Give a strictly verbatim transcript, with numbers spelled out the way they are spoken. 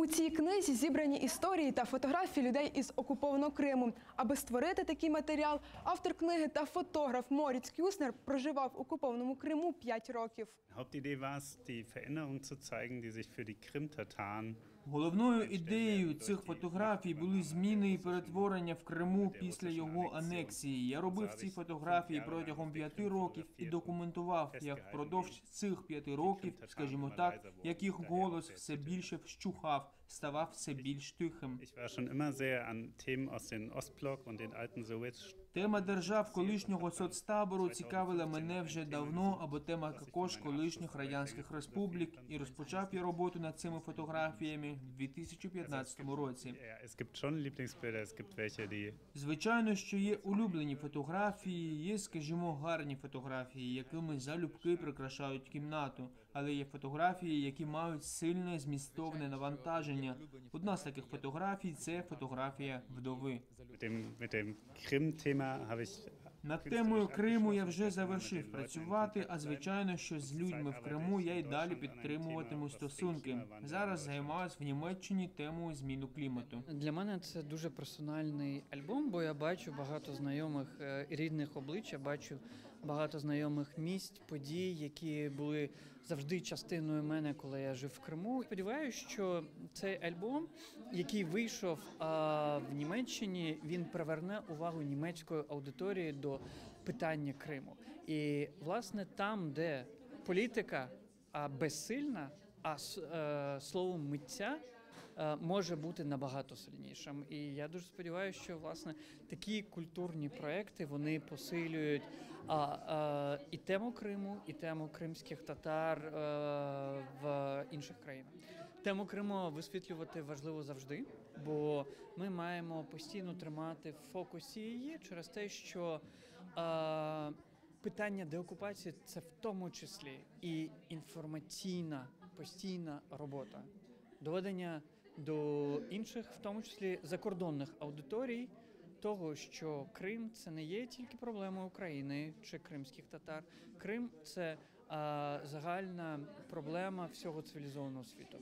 У цій книзі зібрані історії та фотографії людей із окупованого Криму. Аби створити такий матеріал, автор книги та фотограф Мориц Кюстнер проживав в окупованому Криму п'ять років. Головною ідеєю цих фотографій були зміни і перетворення в Криму після його анексії. Я робив ці фотографії протягом п'яти років і документував, як впродовж цих п'яти років, скажімо так, яких голос все більше вщухав, ставав все більш тихим. Тема держав колишнього соцтабору цікавила мене вже давно, або тема також колишніх радянських республік, і розпочав я роботу над цими фотографіями в дві тисячі п'ятнадцятому році. Звичайно, що є улюблені фотографії, є, скажімо, гарні фотографії, якими залюбки прикрашають кімнату, але є фотографії, які мають сильне змістовне навантаження. Одна з таких фотографій – це фотографія вдови. Над темою Криму я вже завершив працювати, а звичайно, що з людьми в Криму я й далі підтримуватиму стосунки. Зараз займаюся в Німеччині темою зміни клімату. Для мене це дуже персональний альбом, бо я бачу багато знайомих рідних облич, я бачу багато знайомих місць, подій, які були завжди частиною мене, коли я жив в Криму. Сподіваюся, що цей альбом, який вийшов а, в Німеччині, він приверне увагу німецької аудиторії до питання Криму. І, власне, там, де політика а, безсильна, а е, слово «митця» може бути набагато сильнішим. І я дуже сподіваюся, що, власне, такі культурні проекти, вони посилюють а, а, і тему Криму, і тему кримських татар а, в інших країнах. Тему Криму висвітлювати важливо завжди, бо ми маємо постійно тримати в фокусі її через те, що а, питання деокупації – це в тому числі і інформаційна постійна робота. Доведення до інших, в тому числі закордонних аудиторій, того, що Крим – це не є тільки проблема України чи кримських татар. Крим – це а, загальна проблема всього цивілізованого світу.